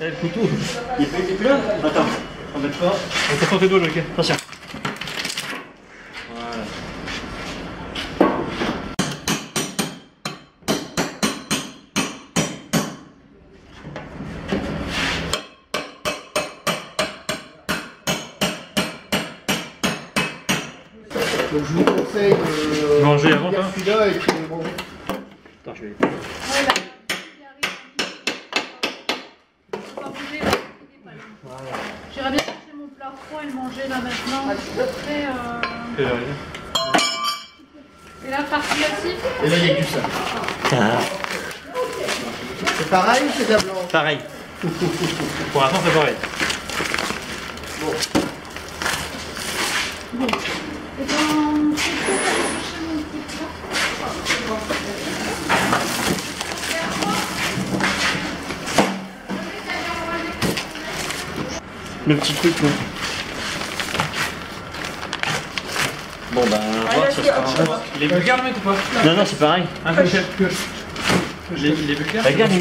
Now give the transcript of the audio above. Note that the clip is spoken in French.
Eh, le couteau, il est plus là? Attends, on va mettre pas. On va sortir d'eau, le gars. Attention. Voilà. Donc je vous conseille de manger avant celui-là et puis manger. Attends, je vais. Voilà. J'irais bien chercher mon plat froid et le manger là maintenant. Et là, partie aussi. Et là, il y a du sable. Ah. C'est pareil ou c'est de la blanche? Pareil. Pour l'instant, c'est pareil. Bon. Et ben, c'est tout. Chercher mon petit plat. Le petit truc là. Bon ben voir ça sera. Il est vulgaire le mec ou pas? Non non c'est pareil. Un peu. Il est vulgaire.